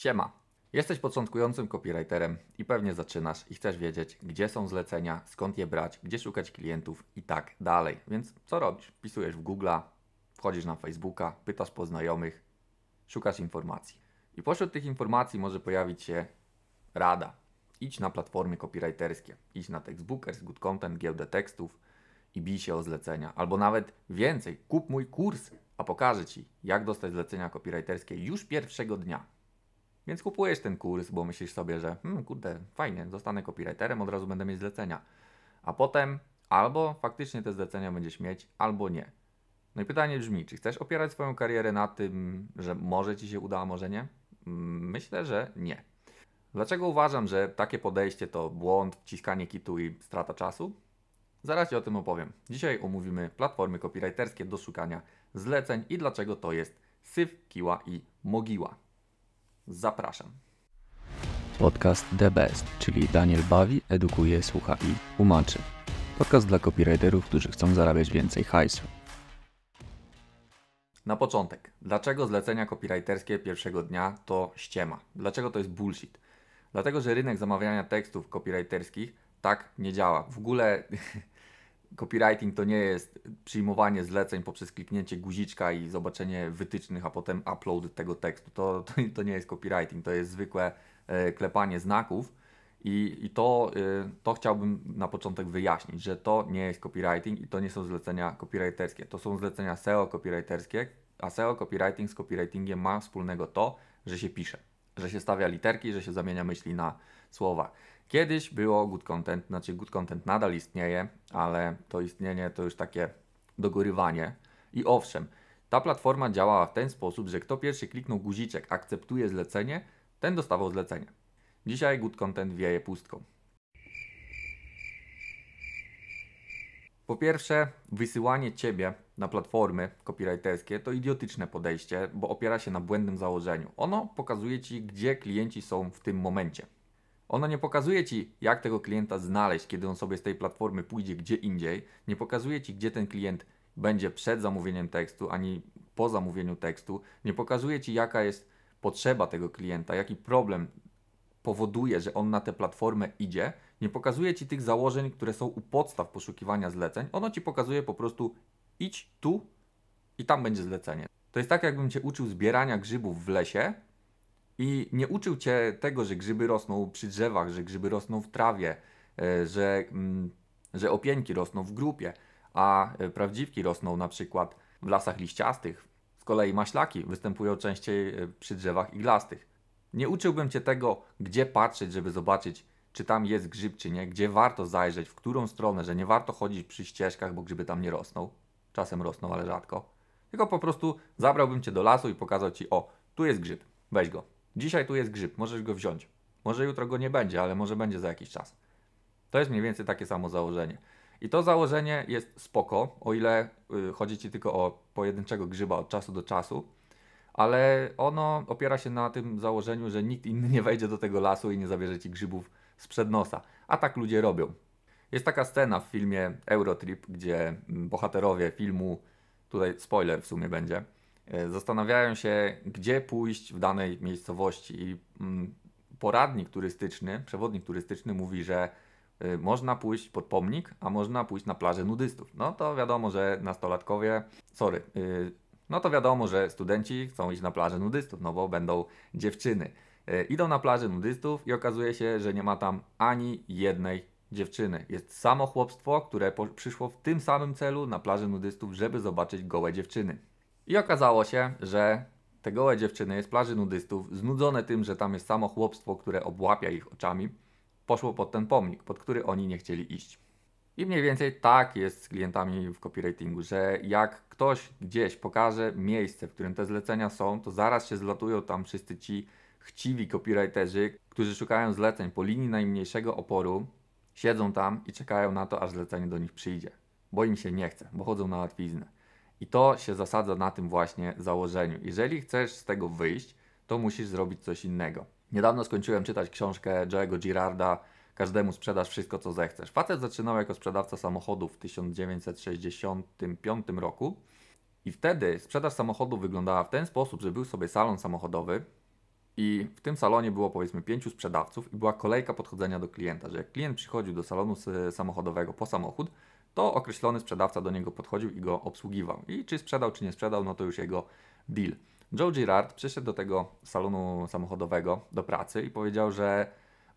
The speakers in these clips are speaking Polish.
Siema! Jesteś początkującym copywriterem i pewnie zaczynasz i chcesz wiedzieć, gdzie są zlecenia, skąd je brać, gdzie szukać klientów i tak dalej. Więc co robisz? Wpisujesz w Google'a, wchodzisz na Facebooka, pytasz po znajomych, szukasz informacji. I pośród tych informacji może pojawić się rada. Idź na platformy copywriterskie, idź na Textbookers, GoodContent, Giełdę Tekstów i bij się o zlecenia. Albo nawet więcej, kup mój kurs, a pokażę Ci, jak dostać zlecenia copywriterskie już pierwszego dnia. Więc kupujesz ten kurs, bo myślisz sobie, że kurde, fajnie, zostanę copywriterem, od razu będę mieć zlecenia. A potem albo faktycznie te zlecenia będziesz mieć, albo nie. No i pytanie brzmi, czy chcesz opierać swoją karierę na tym, że może Ci się uda, a może nie? Myślę, że nie. Dlaczego uważam, że takie podejście to błąd, wciskanie kitu i strata czasu? Zaraz Ci o tym opowiem. Dzisiaj omówimy platformy copywriterskie do szukania zleceń i dlaczego to jest syf, kiła i mogiła. Zapraszam. Podcast The Best, czyli Daniel bawi, edukuje, słucha i tłumaczy. Podcast dla copywriterów, którzy chcą zarabiać więcej hajsu. Na początek, dlaczego zlecenia copywriterskie pierwszego dnia to ściema? Dlaczego to jest bullshit? Dlatego, że rynek zamawiania tekstów copywriterskich tak nie działa. W ogóle copywriting to nie jest przyjmowanie zleceń poprzez kliknięcie guziczka i zobaczenie wytycznych, a potem upload tego tekstu. To nie jest copywriting, to jest zwykłe klepanie znaków i to chciałbym na początek wyjaśnić, że to nie jest copywriting i to nie są zlecenia copywriterskie. To są zlecenia SEO copywriterskie, a SEO copywriting z copywritingiem ma wspólnego to, że się pisze, że się stawia literki, że się zamienia myśli na słowa. Kiedyś było GoodContent, znaczy GoodContent nadal istnieje, ale to istnienie to już takie dogorywanie. I owszem, ta platforma działała w ten sposób, że kto pierwszy kliknął guziczek, akceptuje zlecenie, ten dostawał zlecenie. Dzisiaj GoodContent wieje pustką. Po pierwsze, wysyłanie Ciebie na platformy copywriterskie to idiotyczne podejście, bo opiera się na błędnym założeniu. Ono pokazuje Ci, gdzie klienci są w tym momencie. Ono nie pokazuje Ci, jak tego klienta znaleźć, kiedy on sobie z tej platformy pójdzie gdzie indziej. Nie pokazuje Ci, gdzie ten klient będzie przed zamówieniem tekstu, ani po zamówieniu tekstu. Nie pokazuje Ci, jaka jest potrzeba tego klienta, jaki problem powoduje, że on na tę platformę idzie. Nie pokazuje Ci tych założeń, które są u podstaw poszukiwania zleceń. Ono Ci pokazuje po prostu idź tu i tam będzie zlecenie. To jest tak, jakbym Cię uczył zbierania grzybów w lesie, i nie uczył Cię tego, że grzyby rosną przy drzewach, że grzyby rosną w trawie, że opieńki rosną w grupie, a prawdziwki rosną na przykład w lasach liściastych. Z kolei maślaki występują częściej przy drzewach iglastych. Nie uczyłbym Cię tego, gdzie patrzeć, żeby zobaczyć, czy tam jest grzyb, czy nie, gdzie warto zajrzeć, w którą stronę, że nie warto chodzić przy ścieżkach, bo grzyby tam nie rosną. Czasem rosną, ale rzadko. Tylko po prostu zabrałbym Cię do lasu i pokazał Ci, o, tu jest grzyb, weź go. Dzisiaj tu jest grzyb, możesz go wziąć. Może jutro go nie będzie, ale może będzie za jakiś czas. To jest mniej więcej takie samo założenie. I to założenie jest spoko, o ile chodzi Ci tylko o pojedynczego grzyba od czasu do czasu, ale ono opiera się na tym założeniu, że nikt inny nie wejdzie do tego lasu i nie zabierze Ci grzybów sprzed nosa. A tak ludzie robią. Jest taka scena w filmie Eurotrip, gdzie bohaterowie filmu, tutaj spoiler w sumie będzie, zastanawiają się, gdzie pójść w danej miejscowości i poradnik turystyczny, przewodnik turystyczny mówi, że można pójść pod pomnik, a można pójść na plażę nudystów. No to wiadomo, że studenci chcą iść na plażę nudystów, no bo będą dziewczyny. Idą na plażę nudystów i okazuje się, że nie ma tam ani jednej dziewczyny. Jest samo chłopstwo, które przyszło w tym samym celu na plażę nudystów, żeby zobaczyć gołe dziewczyny. I okazało się, że te gołe dziewczyny z plaży nudystów, znudzone tym, że tam jest samo chłopstwo, które obłapia ich oczami, poszło pod ten pomnik, pod który oni nie chcieli iść. I mniej więcej tak jest z klientami w copywritingu, że jak ktoś gdzieś pokaże miejsce, w którym te zlecenia są, to zaraz się zlatują tam wszyscy ci chciwi copywriterzy, którzy szukają zleceń po linii najmniejszego oporu, siedzą tam i czekają na to, aż zlecenie do nich przyjdzie, bo im się nie chce, bo chodzą na łatwiznę. I to się zasadza na tym właśnie założeniu. Jeżeli chcesz z tego wyjść, to musisz zrobić coś innego. Niedawno skończyłem czytać książkę Joe'ego Girarda Każdemu sprzedasz wszystko co zechcesz. Facet zaczynał jako sprzedawca samochodów w 1965 roku i wtedy sprzedaż samochodów wyglądała w ten sposób, że był sobie salon samochodowy I w tym salonie było powiedzmy 5 sprzedawców i była kolejka podchodzenia do klienta, że jak klient przychodził do salonu samochodowego po samochód, to określony sprzedawca do niego podchodził i go obsługiwał. I czy sprzedał, czy nie sprzedał, no to już jego deal. Joe Girard przyszedł do tego salonu samochodowego do pracy i powiedział, że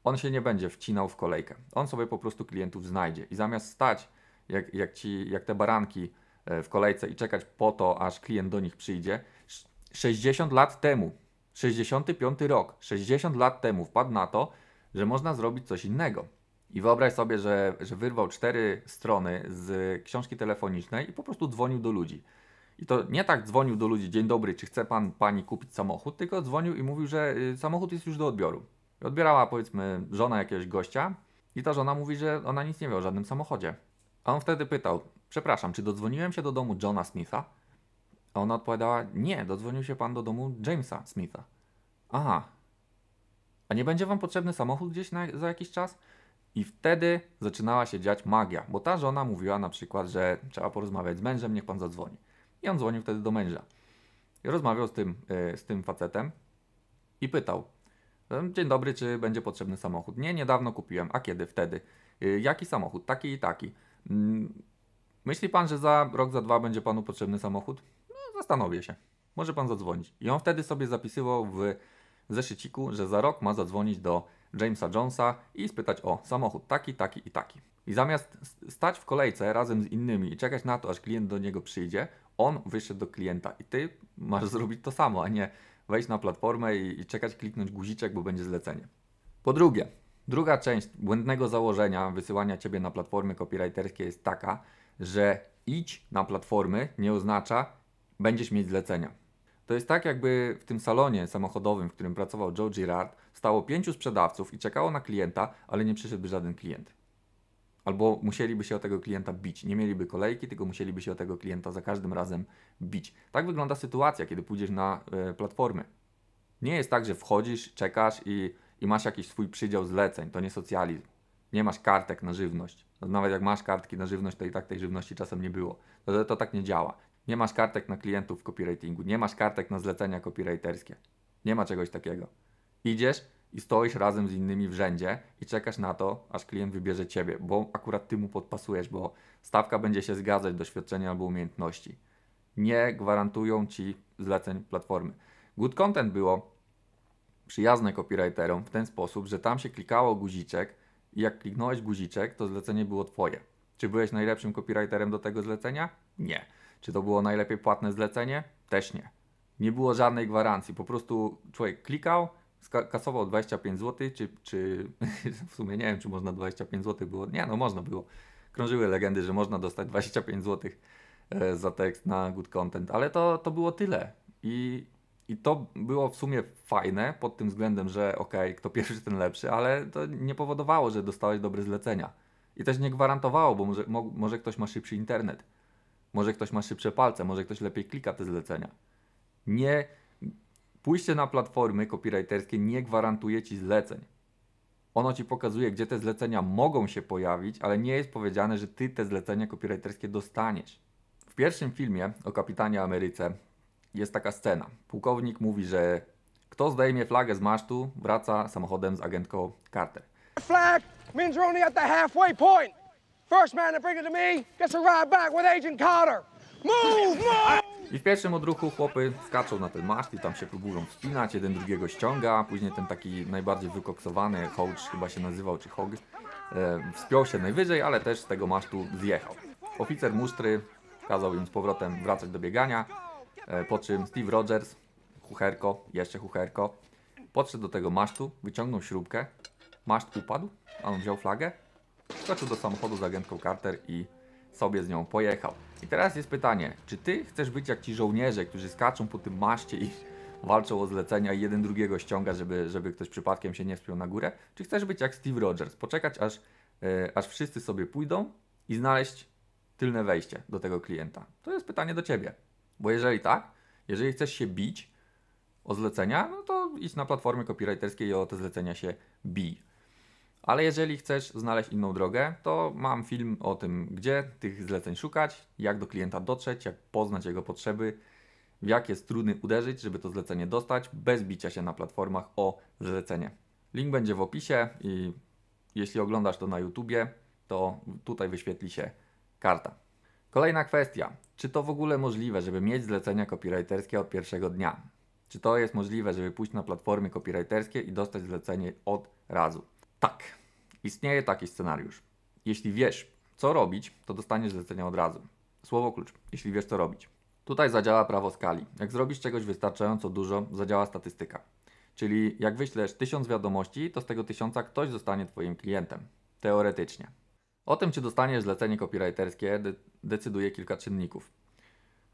on się nie będzie wcinał w kolejkę. On sobie po prostu klientów znajdzie i zamiast stać jak te baranki w kolejce i czekać po to, aż klient do nich przyjdzie, 60 lat temu, 65 rok, 60 lat temu wpadł na to, że można zrobić coś innego. I wyobraź sobie, że wyrwał 4 strony z książki telefonicznej i po prostu dzwonił do ludzi. I to nie tak dzwonił do ludzi, dzień dobry, czy chce pan, pani kupić samochód, tylko dzwonił i mówił, że samochód jest już do odbioru. I odbierała powiedzmy żona jakiegoś gościa i ta żona mówi, że ona nic nie wie o żadnym samochodzie. A on wtedy pytał, przepraszam, czy dodzwoniłem się do domu Johna Smitha? A ona odpowiadała, nie, dodzwonił się pan do domu Jamesa Smitha. Aha, a nie będzie wam potrzebny samochód gdzieś za jakiś czas? I wtedy zaczynała się dziać magia, bo ta żona mówiła na przykład, że trzeba porozmawiać z mężem, niech pan zadzwoni. I on dzwonił wtedy do męża. I rozmawiał z tym facetem i pytał, dzień dobry, czy będzie potrzebny samochód? Nie, niedawno kupiłem. A kiedy? Wtedy. Jaki samochód? Taki i taki. Myśli pan, że za rok, za dwa będzie panu potrzebny samochód? No, zastanowię się. Może pan zadzwonić. I on wtedy sobie zapisywał w zeszyciku, że za rok ma zadzwonić do Jamesa Jonesa i spytać o samochód taki, taki i taki. I zamiast stać w kolejce razem z innymi i czekać na to, aż klient do niego przyjdzie, on wyszedł do klienta i ty masz zrobić to samo, a nie wejść na platformę i czekać, kliknąć guziczek, bo będzie zlecenie. Po drugie, druga część błędnego założenia wysyłania Ciebie na platformy copywriterskie jest taka, że idź na platformy nie oznacza, będziesz mieć zlecenia. To jest tak, jakby w tym salonie samochodowym, w którym pracował Joe Girard, stało 5 sprzedawców i czekało na klienta, ale nie przyszedłby żaden klient. Albo musieliby się o tego klienta bić. Nie mieliby kolejki, tylko musieliby się o tego klienta za każdym razem bić. Tak wygląda sytuacja, kiedy pójdziesz na platformy. Nie jest tak, że wchodzisz, czekasz i masz jakiś swój przydział zleceń. To nie socjalizm. Nie masz kartek na żywność. Nawet jak masz kartki na żywność, to i tak tej żywności czasem nie było. To tak nie działa. Nie masz kartek na klientów w copywritingu. Nie masz kartek na zlecenia copywriterskie. Nie ma czegoś takiego. Idziesz i stoisz razem z innymi w rzędzie i czekasz na to, aż klient wybierze Ciebie, bo akurat Ty mu podpasujesz, bo stawka będzie się zgadzać, doświadczenia albo umiejętności. Nie gwarantują Ci zleceń platformy. GoodContent było przyjazne copywriterom w ten sposób, że tam się klikało guziczek i jak kliknąłeś guziczek, to zlecenie było Twoje. Czy byłeś najlepszym copywriterem do tego zlecenia? Nie. Czy to było najlepiej płatne zlecenie? Też nie. Nie było żadnej gwarancji, po prostu człowiek klikał, kasował 25 zł, czy w sumie nie wiem, czy można 25 zł było. Nie, no można było. Krążyły legendy, że można dostać 25 zł za tekst na GoodContent, ale to było tyle. I to było w sumie fajne pod tym względem, że okej, kto pierwszy, ten lepszy, ale to nie powodowało, że dostałeś dobre zlecenia. I też nie gwarantowało, bo może ktoś ma szybszy internet, może ktoś ma szybsze palce, może ktoś lepiej klika te zlecenia. Pójście na platformy copywriterskie nie gwarantuje Ci zleceń. Ono Ci pokazuje, gdzie te zlecenia mogą się pojawić, ale nie jest powiedziane, że Ty te zlecenia copywriterskie dostaniesz. W pierwszym filmie o Kapitanie Ameryce jest taka scena. Pułkownik mówi, że kto zdejmie flagę z masztu, wraca samochodem z agentką Carter. Flag means we're only at the halfway point. First man to bring it to me gets a ride back with Agent Carter. Move, move! I w pierwszym odruchu chłopy skaczą na ten maszt i tam się próbują wspinać, jeden drugiego ściąga, a później ten taki najbardziej wykoksowany, Hodge chyba się nazywał, czy Hogg, wspiął się najwyżej, ale też z tego masztu zjechał. Oficer musztry kazał im z powrotem wracać do biegania, po czym Steve Rogers, jeszcze chucherko, podszedł do tego masztu, wyciągnął śrubkę, maszt upadł, a on wziął flagę, skoczył do samochodu z agentką Carter i sobie z nią pojechał. I teraz jest pytanie, czy Ty chcesz być jak ci żołnierze, którzy skaczą po tym maszcie i walczą o zlecenia i jeden drugiego ściąga, żeby ktoś przypadkiem się nie wspiął na górę? Czy chcesz być jak Steve Rogers, poczekać aż wszyscy sobie pójdą i znaleźć tylne wejście do tego klienta? To jest pytanie do Ciebie, bo jeżeli tak, jeżeli chcesz się bić o zlecenia, no to idź na platformy copywriterskie i o te zlecenia się bij. Ale jeżeli chcesz znaleźć inną drogę, to mam film o tym, gdzie tych zleceń szukać, jak do klienta dotrzeć, jak poznać jego potrzeby w jakie struny uderzyć, żeby to zlecenie dostać, bez bicia się na platformach o zlecenie. Link będzie w opisie i jeśli oglądasz to na YouTubie, to tutaj wyświetli się karta. Kolejna kwestia. Czy to w ogóle możliwe, żeby mieć zlecenia copywriterskie od pierwszego dnia? Czy to jest możliwe, żeby pójść na platformy copywriterskie i dostać zlecenie od razu? Tak. Istnieje taki scenariusz. Jeśli wiesz, co robić, to dostaniesz zlecenie od razu. Słowo klucz. Jeśli wiesz, co robić. Tutaj zadziała prawo skali. Jak zrobisz czegoś wystarczająco dużo, zadziała statystyka. Czyli jak wyślesz 1000 wiadomości, to z tego 1000 ktoś zostanie Twoim klientem. Teoretycznie. O tym, czy dostaniesz zlecenie copywriterskie, decyduje kilka czynników.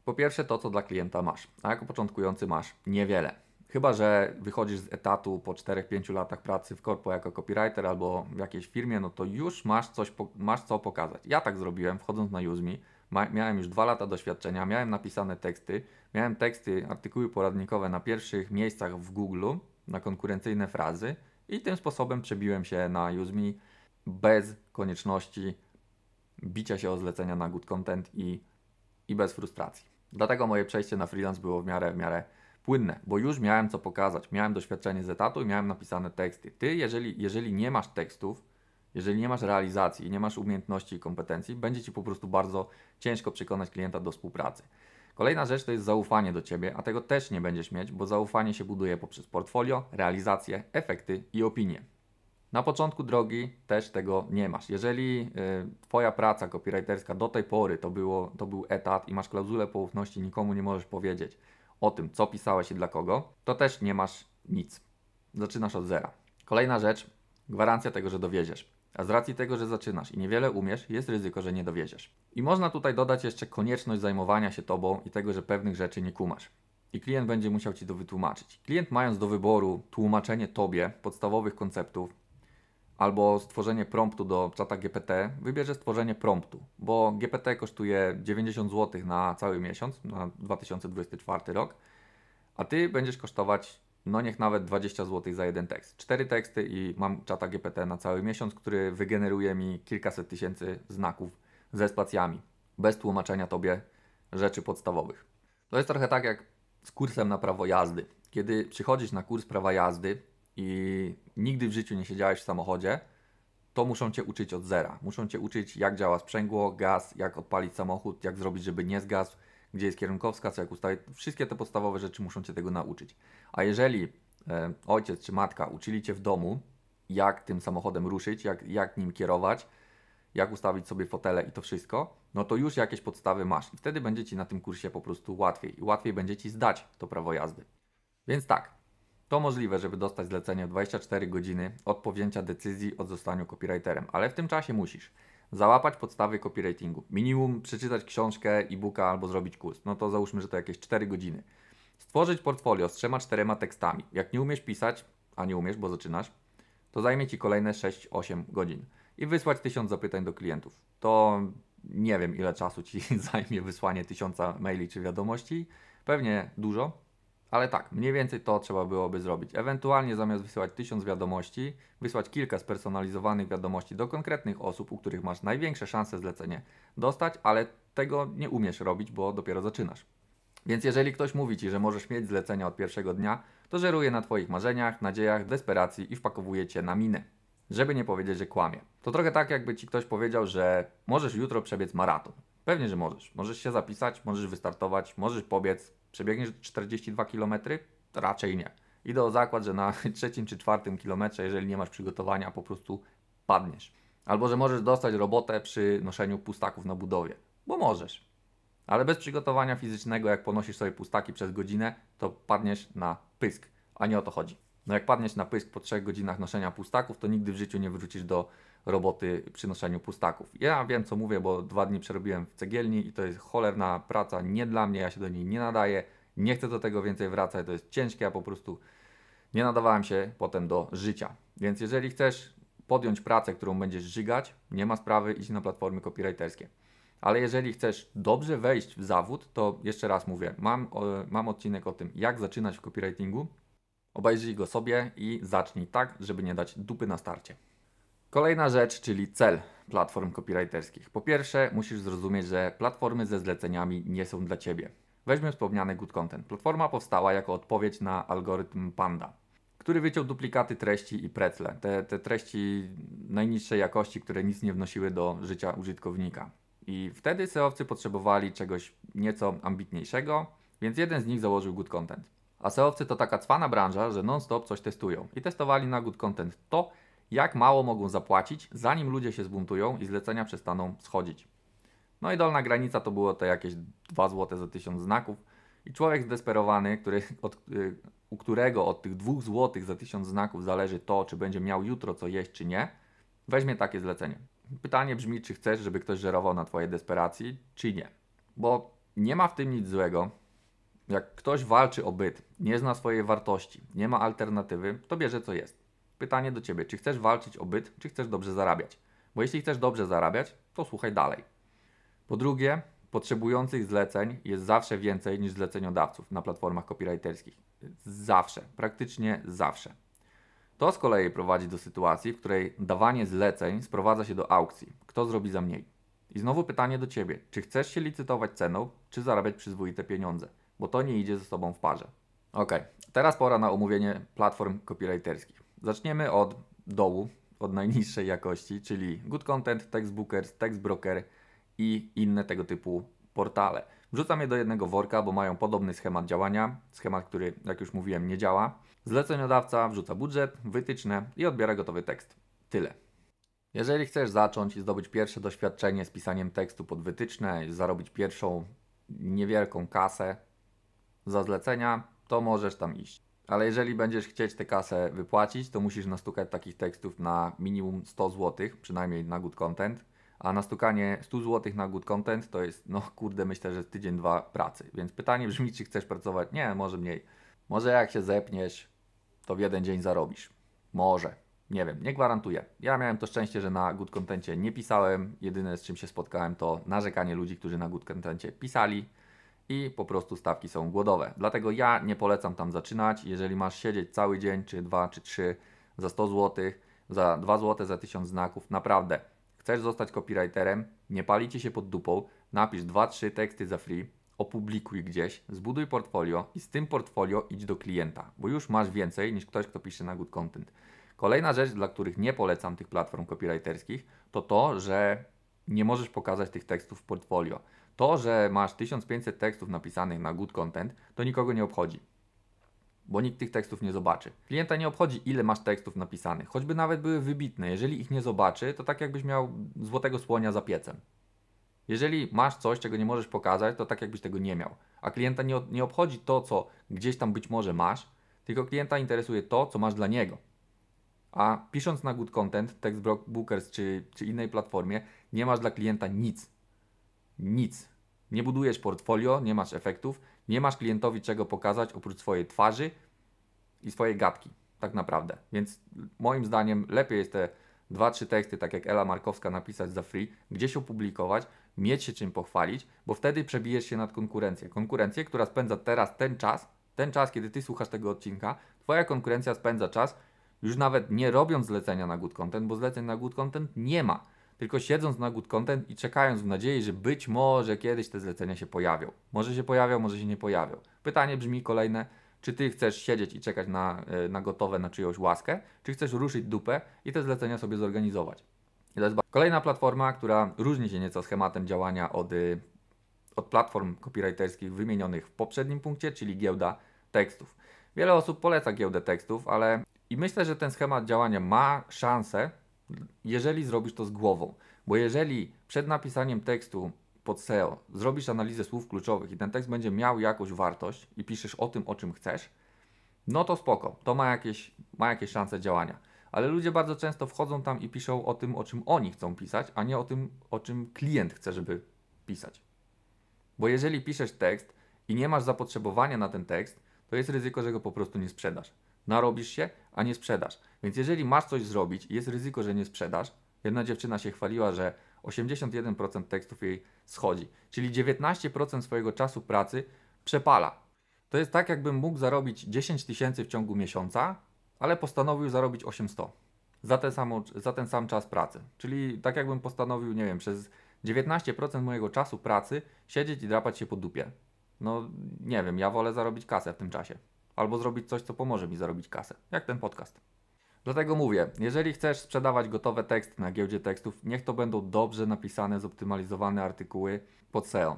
Po pierwsze to, co dla klienta masz, a jako początkujący masz niewiele. Chyba że wychodzisz z etatu po 4-5 latach pracy w korpo jako copywriter albo w jakiejś firmie, no to już masz co pokazać. Ja tak zrobiłem, wchodząc na Use Me. Miałem już 2 lata doświadczenia, miałem napisane teksty, miałem teksty, artykuły poradnikowe na pierwszych miejscach w Google, na konkurencyjne frazy i tym sposobem przebiłem się na Use Me bez konieczności bicia się o zlecenia na GoodContent i bez frustracji. Dlatego moje przejście na freelance było w miarę płynne, bo już miałem co pokazać. Miałem doświadczenie z etatu i miałem napisane teksty. Ty, jeżeli nie masz tekstów, jeżeli nie masz realizacji, nie masz umiejętności i kompetencji, będzie Ci po prostu bardzo ciężko przekonać klienta do współpracy. Kolejna rzecz to jest zaufanie do Ciebie, a tego też nie będziesz mieć, bo zaufanie się buduje poprzez portfolio, realizację, efekty i opinie. Na początku drogi też tego nie masz. Jeżeli Twoja praca copywriterska do tej pory to był etat i masz klauzulę poufności, nikomu nie możesz powiedzieć o tym, co pisałeś i dla kogo, to też nie masz nic. Zaczynasz od zera. Kolejna rzecz, gwarancja tego, że dowieziesz. A z racji tego, że zaczynasz i niewiele umiesz, jest ryzyko, że nie dowieziesz. I można tutaj dodać jeszcze konieczność zajmowania się Tobą i tego, że pewnych rzeczy nie kumasz. I klient będzie musiał Ci to wytłumaczyć. Klient, mając do wyboru tłumaczenie Tobie podstawowych konceptów, albo stworzenie promptu do czata GPT, wybierze stworzenie promptu, bo GPT kosztuje 90 zł na cały miesiąc, na 2024 rok, a Ty będziesz kosztować, no niech nawet 20 zł za jeden tekst. 4 teksty i mam czata GPT na cały miesiąc, który wygeneruje mi kilkaset tysięcy znaków ze spacjami, bez tłumaczenia Tobie rzeczy podstawowych. To jest trochę tak jak z kursem na prawo jazdy. Kiedy przychodzisz na kurs prawa jazdy, i nigdy w życiu nie siedziałeś w samochodzie, to muszą Cię uczyć od zera. Muszą Cię uczyć, jak działa sprzęgło, gaz, jak odpalić samochód, jak zrobić, żeby nie zgasł, gdzie jest kierunkowskaz, jak ustawić. Wszystkie te podstawowe rzeczy muszą Cię tego nauczyć. A jeżeli ojciec czy matka uczyli Cię w domu, jak tym samochodem ruszyć, jak nim kierować, jak ustawić sobie fotele i to wszystko, no to już jakieś podstawy masz. I wtedy będzie Ci na tym kursie po prostu łatwiej. I łatwiej będzie Ci zdać to prawo jazdy. Więc tak. To możliwe, żeby dostać zlecenie w 24 godziny od podjęcia decyzji o zostaniu copywriterem, ale w tym czasie musisz załapać podstawy copywritingu, minimum przeczytać książkę, e-booka albo zrobić kurs, no to załóżmy, że to jakieś 4 godziny. Stworzyć portfolio z 3-4 tekstami. Jak nie umiesz pisać, a nie umiesz, bo zaczynasz, to zajmie Ci kolejne 6-8 godzin i wysłać 1000 zapytań do klientów. To nie wiem, ile czasu Ci zajmie wysłanie 1000 maili czy wiadomości, pewnie dużo. Ale tak, mniej więcej to trzeba byłoby zrobić. Ewentualnie zamiast wysyłać 1000 wiadomości, wysłać kilka spersonalizowanych wiadomości do konkretnych osób, u których masz największe szanse zlecenie dostać, ale tego nie umiesz robić, bo dopiero zaczynasz. Więc jeżeli ktoś mówi Ci, że możesz mieć zlecenia od pierwszego dnia, to żeruje na Twoich marzeniach, nadziejach, desperacji i wpakowuje Cię na minę. Żeby nie powiedzieć, że kłamie. To trochę tak, jakby Ci ktoś powiedział, że możesz jutro przebiec maraton. Pewnie, że możesz. Możesz się zapisać, możesz wystartować, możesz pobiec. Przebiegniesz 42 km? Raczej nie. Idę o zakład, że na 3. czy 4. kilometrze, jeżeli nie masz przygotowania, po prostu padniesz. Albo że możesz dostać robotę przy noszeniu pustaków na budowie. Bo możesz. Ale bez przygotowania fizycznego, jak ponosisz sobie pustaki przez godzinę, to padniesz na pysk. A nie o to chodzi. No jak padniesz na pysk po 3 godzinach noszenia pustaków, to nigdy w życiu nie wrócisz do roboty przy noszeniu pustaków. Ja wiem, co mówię, bo 2 dni przerobiłem w cegielni i to jest cholerna praca, nie dla mnie, ja się do niej nie nadaję, nie chcę do tego więcej wracać, to jest ciężkie, ja po prostu nie nadawałem się potem do życia. Więc jeżeli chcesz podjąć pracę, którą będziesz żygać, nie ma sprawy, idź na platformy copywriterskie. Ale jeżeli chcesz dobrze wejść w zawód, to jeszcze raz mówię, mam odcinek o tym, jak zaczynać w copywritingu, obejrzyj go sobie i zacznij tak, żeby nie dać dupy na starcie. Kolejna rzecz, czyli cel platform copywriterskich. Po pierwsze, musisz zrozumieć, że platformy ze zleceniami nie są dla Ciebie. Weźmy wspomniany GoodContent. Platforma powstała jako odpowiedź na algorytm Panda, który wyciął duplikaty treści i precle. Te treści najniższej jakości, które nic nie wnosiły do życia użytkownika. I wtedy SEO-wcy potrzebowali czegoś nieco ambitniejszego, więc jeden z nich założył GoodContent. A SEO-wcy to taka cwana branża, że non-stop coś testują. I testowali na GoodContent to, jak mało mogą zapłacić, zanim ludzie się zbuntują i zlecenia przestaną schodzić. No i dolna granica to było te jakieś 2 zł za 1000 znaków. I człowiek zdesperowany, u którego od tych 2 zł za 1000 znaków zależy to, czy będzie miał jutro co jeść, czy nie, weźmie takie zlecenie. Pytanie brzmi, czy chcesz, żeby ktoś żerował na twojej desperacji, czy nie. Bo nie ma w tym nic złego. Jak ktoś walczy o byt, nie zna swojej wartości, nie ma alternatywy, to bierze co jest. Pytanie do ciebie, czy chcesz walczyć o byt, czy chcesz dobrze zarabiać? Bo jeśli chcesz dobrze zarabiać, to słuchaj dalej. Po drugie, potrzebujących zleceń jest zawsze więcej niż zleceniodawców na platformach copywriterskich. Zawsze, praktycznie zawsze. To z kolei prowadzi do sytuacji, w której dawanie zleceń sprowadza się do aukcji. Kto zrobi za mniej? I znowu pytanie do ciebie, czy chcesz się licytować ceną, czy zarabiać przyzwoite pieniądze? Bo to nie idzie ze sobą w parze. Ok, teraz pora na omówienie platform copywriterskich. Zaczniemy od dołu, od najniższej jakości, czyli GoodContent, Textbookers, Textbroker i inne tego typu portale. Wrzucam je do jednego worka, bo mają podobny schemat działania, schemat, który, jak już mówiłem, nie działa. Zleceniodawca wrzuca budżet, wytyczne i odbiera gotowy tekst. Tyle. Jeżeli chcesz zacząć i zdobyć pierwsze doświadczenie z pisaniem tekstu pod wytyczne, zarobić pierwszą niewielką kasę za zlecenia, to możesz tam iść. Ale jeżeli będziesz chcieć tę kasę wypłacić, to musisz nastukać takich tekstów na minimum 100 zł, przynajmniej na GoodContent. A nastukanie 100 zł na GoodContent to jest, no kurde, myślę, że tydzień, 2 pracy. Więc pytanie brzmi, czy chcesz pracować? Nie, może mniej. Może jak się zepniesz, to w jeden dzień zarobisz. Może. Nie wiem, nie gwarantuję. Ja miałem to szczęście, że na GoodContencie nie pisałem. Jedyne, z czym się spotkałem, to narzekanie ludzi, którzy na GoodContencie pisali. I po prostu stawki są głodowe. Dlatego ja nie polecam tam zaczynać. Jeżeli masz siedzieć cały dzień, czy 2, czy 3, za 100 zł, za 2 zł, za 1000 znaków, naprawdę. Chcesz zostać copywriterem, nie pali ci się pod dupą, napisz 2-3 teksty za free, opublikuj gdzieś, zbuduj portfolio i z tym portfolio idź do klienta, bo już masz więcej niż ktoś, kto pisze na GoodContent. Kolejna rzecz, dla których nie polecam tych platform copywriterskich, to to, że nie możesz pokazać tych tekstów w portfolio. To, że masz 1500 tekstów napisanych na GoodContent, to nikogo nie obchodzi, bo nikt tych tekstów nie zobaczy. Klienta nie obchodzi, ile masz tekstów napisanych, choćby nawet były wybitne. Jeżeli ich nie zobaczy, to tak jakbyś miał złotego słonia za piecem. Jeżeli masz coś, czego nie możesz pokazać, to tak jakbyś tego nie miał. A klienta nie obchodzi to, co gdzieś tam być może masz, tylko klienta interesuje to, co masz dla niego. A pisząc na GoodContent, Textbookers czy innej platformie, nie masz dla klienta nic. Nic. Nie budujesz portfolio, nie masz efektów, nie masz klientowi czego pokazać oprócz swojej twarzy i swojej gadki, tak naprawdę. Więc moim zdaniem lepiej jest te 2-3 teksty, tak jak Ela Markowska, napisać za free, gdzieś opublikować, mieć się czym pochwalić, bo wtedy przebijesz się nad konkurencję. Konkurencję, która spędza teraz ten czas, kiedy ty słuchasz tego odcinka, twoja konkurencja spędza czas już nawet nie robiąc zlecenia na GoodContent, bo zleceń na GoodContent nie ma. Tylko siedząc na GoodContent i czekając w nadziei, że być może kiedyś te zlecenia się pojawią. Może się pojawią, może się nie pojawią. Pytanie brzmi kolejne, czy ty chcesz siedzieć i czekać na gotowe, na czyjąś łaskę, czy chcesz ruszyć dupę i te zlecenia sobie zorganizować. I to jest kolejna platforma, która różni się nieco schematem działania od platform copywriterskich wymienionych w poprzednim punkcie, czyli Giełda Tekstów. Wiele osób poleca Giełdę Tekstów, ale i myślę, że ten schemat działania ma szansę, jeżeli zrobisz to z głową, bo jeżeli przed napisaniem tekstu pod SEO zrobisz analizę słów kluczowych i ten tekst będzie miał jakąś wartość i piszesz o tym, o czym chcesz, no to spoko, to ma jakieś szanse działania. Ale ludzie bardzo często wchodzą tam i piszą o tym, o czym oni chcą pisać, a nie o tym, o czym klient chce, żeby pisać. Bo jeżeli piszesz tekst i nie masz zapotrzebowania na ten tekst, to jest ryzyko, że go po prostu nie sprzedasz. Narobisz się, a nie sprzedasz. Więc jeżeli masz coś zrobić i jest ryzyko, że nie sprzedasz, jedna dziewczyna się chwaliła, że 81% tekstów jej schodzi, czyli 19% swojego czasu pracy przepala. To jest tak, jakbym mógł zarobić 10 tysięcy w ciągu miesiąca, ale postanowił zarobić 800 za ten sam czas pracy. Czyli tak jakbym postanowił, nie wiem, przez 19% mojego czasu pracy siedzieć i drapać się po dupie. no nie wiem, ja wolę zarobić kasę w tym czasie. Albo zrobić coś, co pomoże mi zarobić kasę, jak ten podcast. Dlatego mówię, jeżeli chcesz sprzedawać gotowe teksty na giełdzie tekstów, niech to będą dobrze napisane, zoptymalizowane artykuły pod SEO.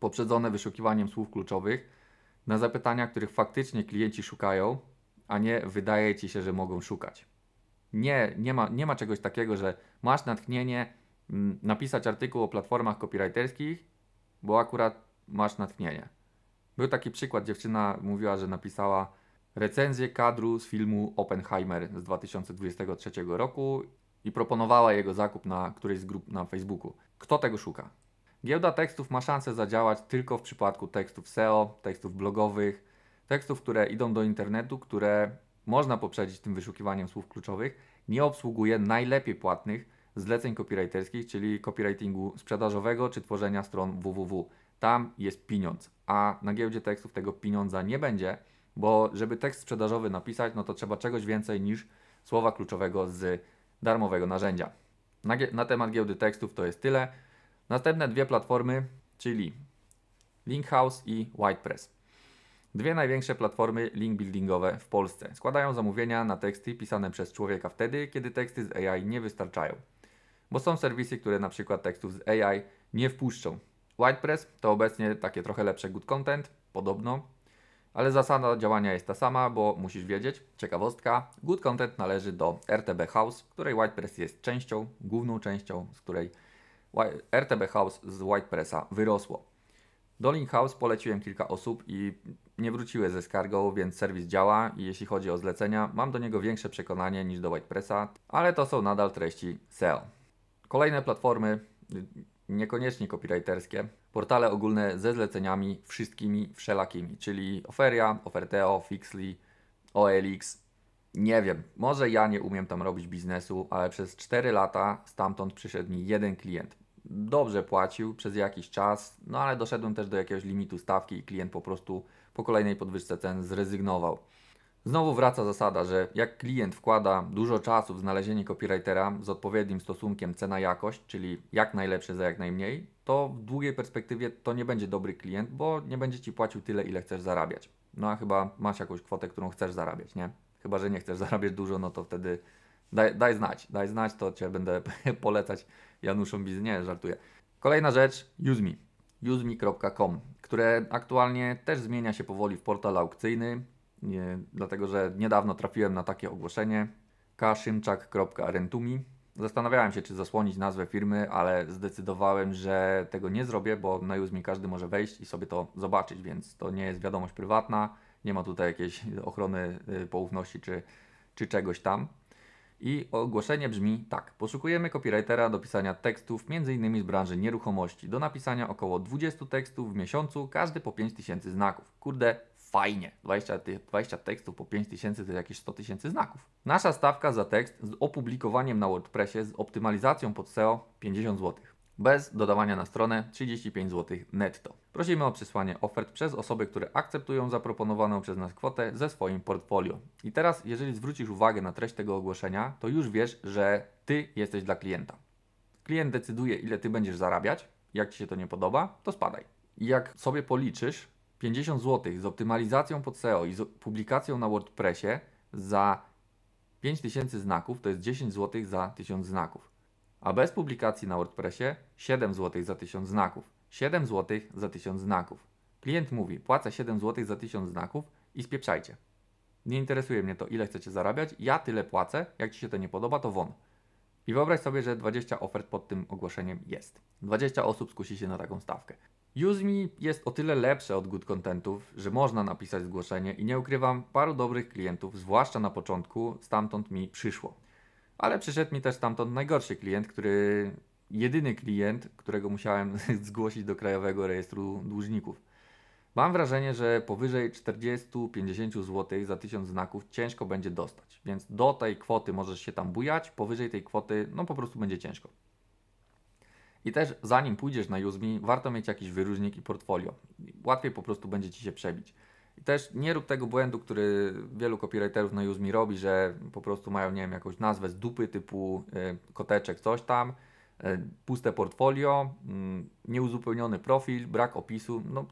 Poprzedzone wyszukiwaniem słów kluczowych na zapytania, których faktycznie klienci szukają, a nie wydaje ci się, że mogą szukać. Nie ma czegoś takiego, że masz natchnienie napisać artykuł o platformach copywriterskich, bo akurat masz natchnienie. Był taki przykład, dziewczyna mówiła, że napisała recenzję kadru z filmu Oppenheimer z 2023 roku i proponowała jego zakup na którejś z grup na Facebooku. Kto tego szuka? Giełda tekstów ma szansę zadziałać tylko w przypadku tekstów SEO, tekstów blogowych, tekstów, które idą do internetu, które można poprzedzić tym wyszukiwaniem słów kluczowych. Nie obsługuje najlepiej płatnych zleceń copywriterskich, czyli copywritingu sprzedażowego czy tworzenia stron www. Tam jest pieniądz, a na giełdzie tekstów tego pieniądza nie będzie, bo żeby tekst sprzedażowy napisać, no to trzeba czegoś więcej niż słowa kluczowego z darmowego narzędzia. Na temat giełdy tekstów to jest tyle. Następne dwie platformy, czyli Linkhouse i WhitePress. Dwie największe platformy link buildingowe w Polsce. Składają zamówienia na teksty pisane przez człowieka wtedy, kiedy teksty z AI nie wystarczają. Bo są serwisy, które na przykład tekstów z AI nie wpuszczą. WhitePress to obecnie takie trochę lepsze GoodContent, podobno. Ale zasada działania jest ta sama, bo musisz wiedzieć, ciekawostka, GoodContent należy do RTB House, której WhitePress jest częścią, główną częścią, z której RTB House z WhitePressa wyrosło. Do Linkhouse poleciłem kilka osób i nie wróciły ze skargą, więc serwis działa i jeśli chodzi o zlecenia, mam do niego większe przekonanie niż do WhitePressa, ale to są nadal treści SEO. Kolejne platformy, niekoniecznie copywriterskie, portale ogólne ze zleceniami wszystkimi wszelakimi, czyli Oferia, Oferteo, Fixly, OLX. Nie wiem, może ja nie umiem tam robić biznesu, ale przez 4 lata stamtąd przyszedł mi jeden klient. Dobrze płacił przez jakiś czas, no ale doszedłem też do jakiegoś limitu stawki i klient po prostu po kolejnej podwyżce cen zrezygnował. Znowu wraca zasada, że jak klient wkłada dużo czasu w znalezienie copywritera z odpowiednim stosunkiem cena-jakość, czyli jak najlepsze za jak najmniej, to w długiej perspektywie to nie będzie dobry klient, bo nie będzie Ci płacił tyle, ile chcesz zarabiać. No a chyba masz jakąś kwotę, którą chcesz zarabiać, nie? Chyba że nie chcesz zarabiać dużo, no to wtedy daj znać, to Cię będę polecać Januszom Biznes, nie, żartuję. Kolejna rzecz, Use Me, useme.com, które aktualnie też zmienia się powoli w portal aukcyjny, dlatego że niedawno trafiłem na takie ogłoszenie kaszymczak.rentumi. Zastanawiałem się, czy zasłonić nazwę firmy, ale zdecydowałem, że tego nie zrobię, bo na Use Me każdy może wejść i sobie to zobaczyć, więc to nie jest wiadomość prywatna, nie ma tutaj jakiejś ochrony poufności czy czegoś tam. I ogłoszenie brzmi tak. Poszukujemy copywritera do pisania tekstów, m.in. z branży nieruchomości. Do napisania około 20 tekstów w miesiącu, każdy po 5000 znaków. Kurde, fajnie. 20 tekstów po 5000 to jakieś 100 tysięcy znaków. Nasza stawka za tekst z opublikowaniem na WordPressie, z optymalizacją pod SEO 50 zł. Bez dodawania na stronę 35 zł netto. Prosimy o przysłanie ofert przez osoby, które akceptują zaproponowaną przez nas kwotę ze swoim portfolio. I teraz, jeżeli zwrócisz uwagę na treść tego ogłoszenia, to już wiesz, że Ty jesteś dla klienta. Klient decyduje, ile Ty będziesz zarabiać. Jak Ci się to nie podoba, to spadaj. I jak sobie policzysz, 50 zł z optymalizacją pod SEO i z publikacją na WordPressie za 5000 znaków, to jest 10 zł za 1000 znaków. A bez publikacji na WordPressie 7 zł za 1000 znaków. 7 zł za 1000 znaków. Klient mówi, płacę 7 zł za 1000 znaków i spieprzajcie. Nie interesuje mnie to, ile chcecie zarabiać, ja tyle płacę, jak Ci się to nie podoba, to won. I wyobraź sobie, że 20 ofert pod tym ogłoszeniem jest. 20 osób skusi się na taką stawkę. Use Me jest o tyle lepsze od GoodContentów, że można napisać zgłoszenie i nie ukrywam, paru dobrych klientów, zwłaszcza na początku, stamtąd mi przyszło. Ale przyszedł mi też stamtąd najgorszy klient, którego musiałem zgłosić do Krajowego Rejestru Dłużników. Mam wrażenie, że powyżej 40-50 zł za 1000 znaków ciężko będzie dostać, więc do tej kwoty możesz się tam bujać, powyżej tej kwoty no po prostu będzie ciężko. I też zanim pójdziesz na Use Me, warto mieć jakiś wyróżnik i portfolio. Łatwiej po prostu będzie Ci się przebić. I też nie rób tego błędu, który wielu copywriterów na Use Me robi, że po prostu mają, nie wiem, jakąś nazwę z dupy typu koteczek coś tam, puste portfolio, nieuzupełniony profil, brak opisu, no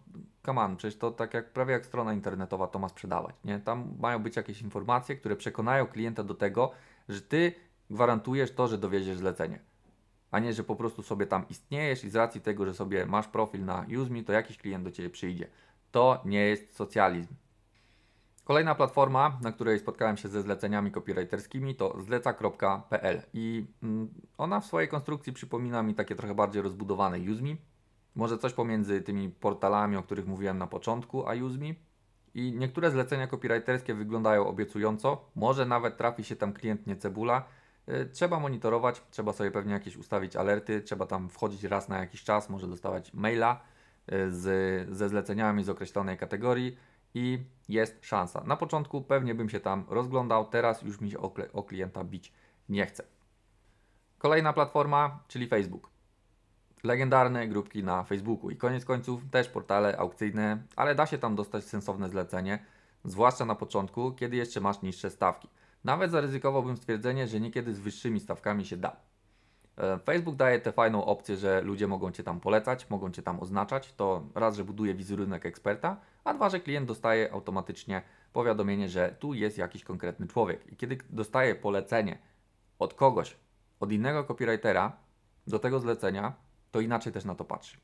come on, przecież to tak jak prawie jak strona internetowa to ma sprzedawać, nie? Tam mają być jakieś informacje, które przekonają klienta do tego, że Ty gwarantujesz to, że dowieziesz zlecenie, a nie, że po prostu sobie tam istniejesz i z racji tego, że sobie masz profil na Use Me, to jakiś klient do Ciebie przyjdzie. To nie jest socjalizm. Kolejna platforma, na której spotkałem się ze zleceniami copywriterskimi, to zleca.pl i ona w swojej konstrukcji przypomina mi takie trochę bardziej rozbudowane Use Me. Może coś pomiędzy tymi portalami, o których mówiłem na początku, a Use Me. I niektóre zlecenia copywriterskie wyglądają obiecująco, może nawet trafi się tam klient nie cebula. Trzeba monitorować, trzeba sobie pewnie jakieś ustawić alerty, trzeba tam wchodzić raz na jakiś czas, może dostawać maila ze zleceniami z określonej kategorii i jest szansa. Na początku pewnie bym się tam rozglądał, teraz już mi się o klienta bić nie chce. Kolejna platforma, czyli Facebook. Legendarne grupki na Facebooku i koniec końców też portale aukcyjne, ale da się tam dostać sensowne zlecenie, zwłaszcza na początku, kiedy jeszcze masz niższe stawki. Nawet zaryzykowałbym stwierdzenie, że niekiedy z wyższymi stawkami się da. Facebook daje tę fajną opcję, że ludzie mogą Cię tam polecać, mogą Cię tam oznaczać. To raz, że buduje wizerunek eksperta, a dwa, że klient dostaje automatycznie powiadomienie, że tu jest jakiś konkretny człowiek. I kiedy dostaje polecenie od kogoś, od innego copywritera do tego zlecenia, to inaczej też na to patrzy.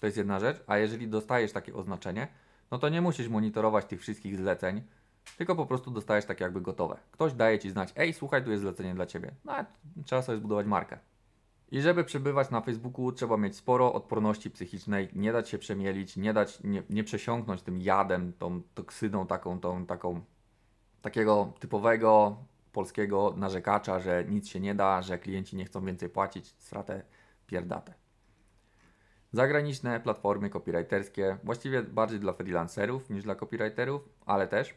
To jest jedna rzecz, a jeżeli dostajesz takie oznaczenie, no to nie musisz monitorować tych wszystkich zleceń, tylko po prostu dostajesz tak jakby gotowe. Ktoś daje Ci znać, ej, słuchaj, tu jest zlecenie dla Ciebie. No, trzeba sobie zbudować markę. I żeby przebywać na Facebooku, trzeba mieć sporo odporności psychicznej, nie dać się przemielić, nie przesiąknąć tym jadem, tą toksyną takiego typowego polskiego narzekacza, że nic się nie da, że klienci nie chcą więcej płacić, stratę pierdatę. Zagraniczne platformy copywriterskie, właściwie bardziej dla freelancerów niż dla copywriterów, ale też,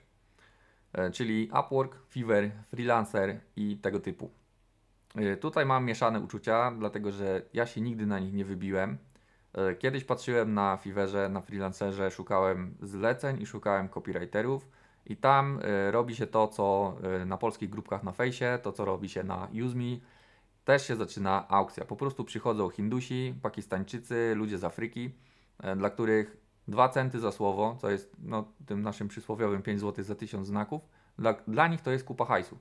czyli Upwork, Fiverr, Freelancer i tego typu. Tutaj mam mieszane uczucia, dlatego że ja się nigdy na nich nie wybiłem. Kiedyś patrzyłem na Fiverrze, na Freelancerze, szukałem zleceń i szukałem copywriterów i tam robi się to, co na polskich grupkach na fejsie, to co robi się na Use Me. Też się zaczyna aukcja. Po prostu przychodzą Hindusi, Pakistańczycy, ludzie z Afryki, dla których 2 centy za słowo, co jest no, tym naszym przysłowiowym 5 zł za 1000 znaków, dla nich to jest kupa hajsu.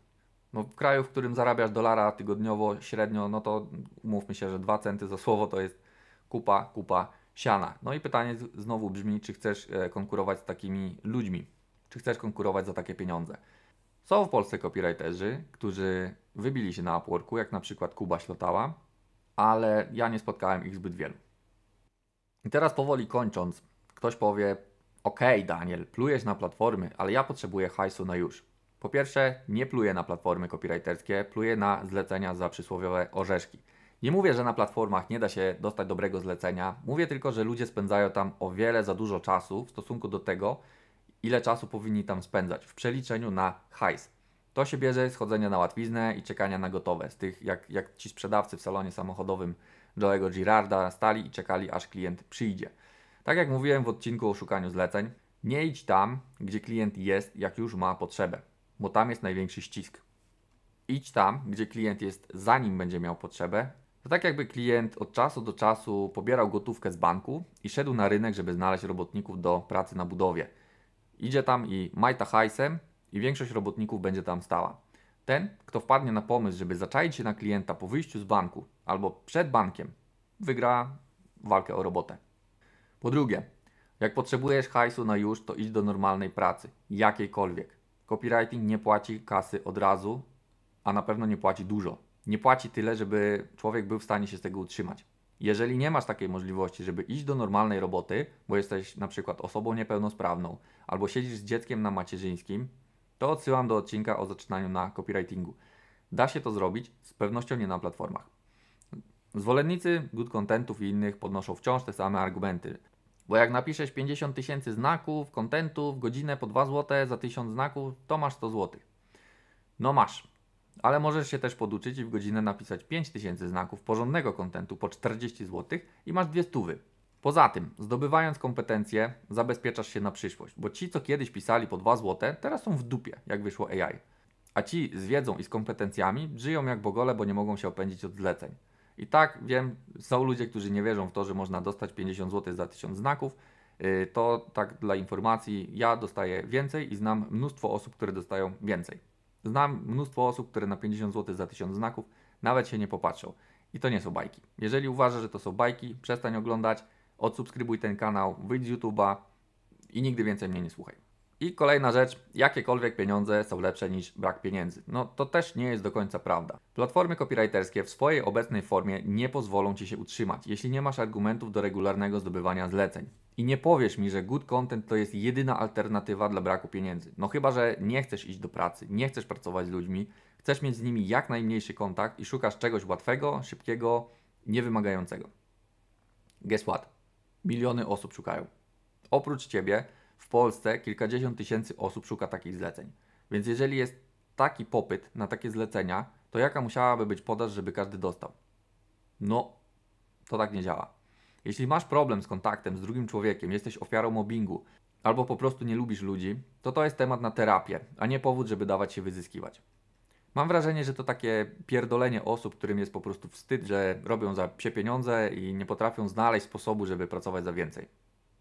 No, w kraju, w którym zarabiasz dolara tygodniowo średnio, no to umówmy się, że 2 centy za słowo to jest kupa siana. No i pytanie znowu brzmi, czy chcesz konkurować z takimi ludźmi? Czy chcesz konkurować za takie pieniądze? Są w Polsce copywriterzy, którzy wybili się na Upworku, jak na przykład Kuba Ślotała, ale ja nie spotkałem ich zbyt wielu. I teraz powoli kończąc, ktoś powie, okej, Daniel, plujesz na platformy, ale ja potrzebuję hajsu na już. Po pierwsze, nie pluję na platformy copywriterskie, pluję na zlecenia za przysłowiowe orzeszki. Nie mówię, że na platformach nie da się dostać dobrego zlecenia, mówię tylko, że ludzie spędzają tam o wiele za dużo czasu w stosunku do tego, ile czasu powinni tam spędzać w przeliczeniu na hajs. To się bierze z chodzenia na łatwiznę i czekania na gotowe. Z tych, jak ci sprzedawcy w salonie samochodowym Joe'ego Girarda stali i czekali, aż klient przyjdzie. Tak jak mówiłem w odcinku o szukaniu zleceń, nie idź tam, gdzie klient jest, jak już ma potrzebę, bo tam jest największy ścisk. Idź tam, gdzie klient jest, zanim będzie miał potrzebę. To tak jakby klient od czasu do czasu pobierał gotówkę z banku i szedł na rynek, żeby znaleźć robotników do pracy na budowie. Idzie tam i majta hajsem i większość robotników będzie tam stała. Ten, kto wpadnie na pomysł, żeby zaczaić się na klienta po wyjściu z banku albo przed bankiem, wygra walkę o robotę. Po drugie, jak potrzebujesz hajsu na już, to idź do normalnej pracy, jakiejkolwiek. Copywriting nie płaci kasy od razu, a na pewno nie płaci dużo. Nie płaci tyle, żeby człowiek był w stanie się z tego utrzymać. Jeżeli nie masz takiej możliwości, żeby iść do normalnej roboty, bo jesteś na przykład osobą niepełnosprawną albo siedzisz z dzieckiem na macierzyńskim, to odsyłam do odcinka o zaczynaniu na copywritingu. Da się to zrobić, z pewnością nie na platformach. Zwolennicy GoodContentów i innych podnoszą wciąż te same argumenty. Bo jak napiszesz 50 000 znaków, kontentów, godzinę po 2 zł za 1000 znaków, to masz 100 zł. No masz, ale możesz się też poduczyć i w godzinę napisać 5000 znaków porządnego kontentu po 40 zł i masz 200 zł. Poza tym, zdobywając kompetencje, zabezpieczasz się na przyszłość, bo ci, co kiedyś pisali po 2 zł, teraz są w dupie, jak wyszło AI. A ci z wiedzą i z kompetencjami żyją jak bogole, bo nie mogą się opędzić od zleceń. I tak wiem, są ludzie, którzy nie wierzą w to, że można dostać 50 zł za 1000 znaków. To tak dla informacji, ja dostaję więcej i znam mnóstwo osób, które dostają więcej. Znam mnóstwo osób, które na 50 zł za 1000 znaków nawet się nie popatrzą. I to nie są bajki. Jeżeli uważasz, że to są bajki, przestań oglądać, odsubskrybuj ten kanał, wyjdź z YouTube'a i nigdy więcej mnie nie słuchaj. I kolejna rzecz, jakiekolwiek pieniądze są lepsze niż brak pieniędzy. No to też nie jest do końca prawda. Platformy copywriterskie w swojej obecnej formie nie pozwolą Ci się utrzymać, jeśli nie masz argumentów do regularnego zdobywania zleceń. I nie powiesz mi, że good content to jest jedyna alternatywa dla braku pieniędzy. No chyba że nie chcesz iść do pracy, nie chcesz pracować z ludźmi, chcesz mieć z nimi jak najmniejszy kontakt i szukasz czegoś łatwego, szybkiego, niewymagającego. Guess what? Miliony osób szukają. Oprócz Ciebie w Polsce kilkadziesiąt tysięcy osób szuka takich zleceń. Więc jeżeli jest taki popyt na takie zlecenia, to jaka musiałaby być podaż, żeby każdy dostał? No, to tak nie działa. Jeśli masz problem z kontaktem z drugim człowiekiem, jesteś ofiarą mobbingu albo po prostu nie lubisz ludzi, to to jest temat na terapię, a nie powód, żeby dawać się wyzyskiwać. Mam wrażenie, że to takie pierdolenie osób, którym jest po prostu wstyd, że robią za psie pieniądze i nie potrafią znaleźć sposobu, żeby pracować za więcej.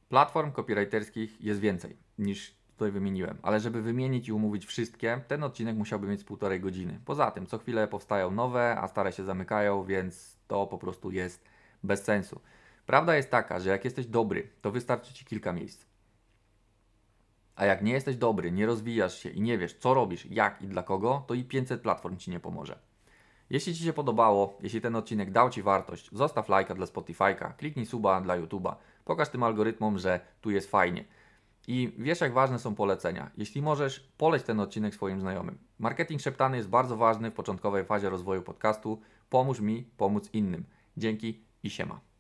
Platform copywriterskich jest więcej niż tutaj wymieniłem, ale żeby wymienić i umówić wszystkie, ten odcinek musiałby mieć 1,5 godziny. Poza tym co chwilę powstają nowe, a stare się zamykają, więc to po prostu jest bez sensu. Prawda jest taka, że jak jesteś dobry, to wystarczy Ci kilka miejsc. A jak nie jesteś dobry, nie rozwijasz się i nie wiesz, co robisz, jak i dla kogo, to i 500 platform Ci nie pomoże. Jeśli Ci się podobało, jeśli ten odcinek dał Ci wartość, zostaw lajka dla Spotify'ka, kliknij suba dla YouTube'a, pokaż tym algorytmom, że tu jest fajnie. I wiesz, jak ważne są polecenia. Jeśli możesz, poleć ten odcinek swoim znajomym. Marketing szeptany jest bardzo ważny w początkowej fazie rozwoju podcastu. Pomóż mi pomóc innym. Dzięki i siema.